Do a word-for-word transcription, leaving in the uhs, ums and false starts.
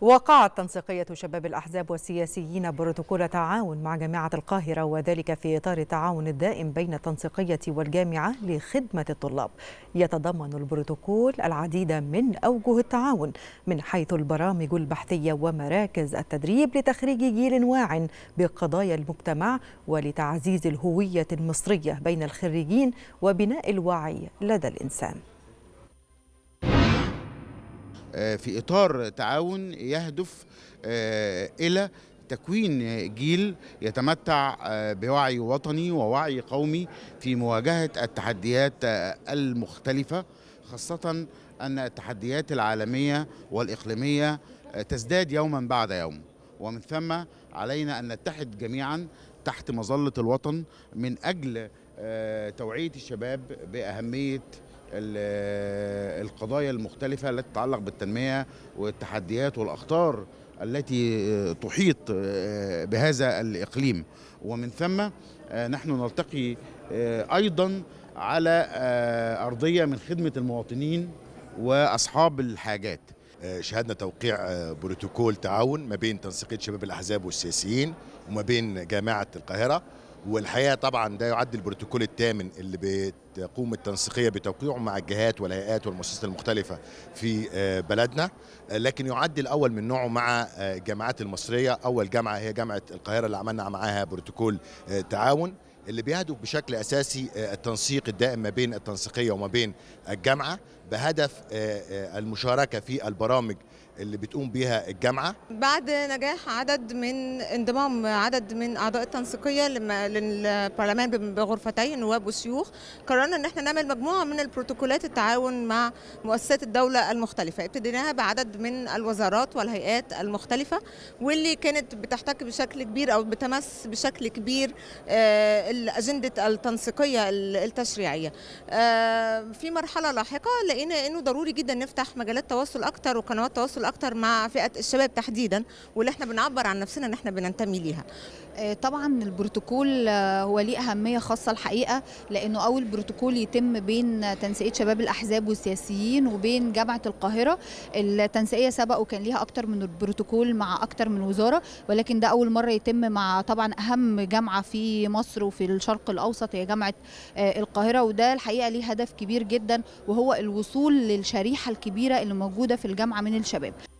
وقعت تنسيقية شباب الأحزاب والسياسيين بروتوكول تعاون مع جامعة القاهرة، وذلك في إطار التعاون الدائم بين التنسيقية والجامعة لخدمة الطلاب. يتضمن البروتوكول العديد من أوجه التعاون من حيث البرامج البحثية ومراكز التدريب لتخريج جيل واعٍ بقضايا المجتمع ولتعزيز الهوية المصرية بين الخريجين وبناء الوعي لدى الإنسان. في إطار تعاون يهدف إلى تكوين جيل يتمتع بوعي وطني ووعي قومي في مواجهة التحديات المختلفة، خاصة أن التحديات العالمية والإقليمية تزداد يوما بعد يوم، ومن ثم علينا أن نتحد جميعا تحت مظلة الوطن من أجل توعية الشباب بأهمية القضايا المختلفة التي تتعلق بالتنمية والتحديات والأخطار التي تحيط بهذا الإقليم، ومن ثم نحن نلتقي أيضا على أرضية من خدمة المواطنين وأصحاب الحاجات. شهدنا توقيع بروتوكول تعاون ما بين تنسيقية شباب الأحزاب والسياسيين وما بين جامعة القاهرة، والحقيقة طبعا ده يعد البروتوكول الثامن اللي بتقوم التنسيقية بتوقيعه مع الجهات والهيئات والمؤسسات المختلفة في بلدنا، لكن يعد الأول من نوعه مع الجامعات المصرية. أول جامعة هي جامعة القاهرة اللي عملنا معاها بروتوكول تعاون اللي بيهدف بشكل أساسي التنسيق الدائم ما بين التنسيقية وما بين الجامعة بهدف المشاركة في البرامج اللي بتقوم بيها الجامعة. بعد نجاح عدد من انضمام عدد من أعضاء التنسيقية للبرلمان بغرفتي النواب والشيوخ، قررنا ان احنا نعمل مجموعة من البروتوكولات التعاون مع مؤسسات الدولة المختلفة. ابتديناها بعدد من الوزارات والهيئات المختلفة، واللي كانت بتحتك بشكل كبير او بتمس بشكل كبير أجندة التنسيقية التشريعية. في مرحلة لاحقة لقينا انه ضروري جدا نفتح مجالات تواصل اكتر وقنوات تواصل اكتر مع فئه الشباب تحديدا، واللي احنا بنعبر عن نفسنا ان احنا بننتمي ليها. طبعا البروتوكول هو ليه اهميه خاصه الحقيقه، لانه اول بروتوكول يتم بين تنسيقيه شباب الاحزاب والسياسيين وبين جامعه القاهره. التنسيقيه سبق وكان ليها اكتر من البروتوكول مع اكتر من وزاره، ولكن ده اول مره يتم مع طبعا اهم جامعه في مصر وفي الشرق الاوسط هي جامعه القاهره، وده الحقيقه ليه هدف كبير جدا وهو الوصول للشريحه الكبيره اللي موجوده في الجامعه من الشباب.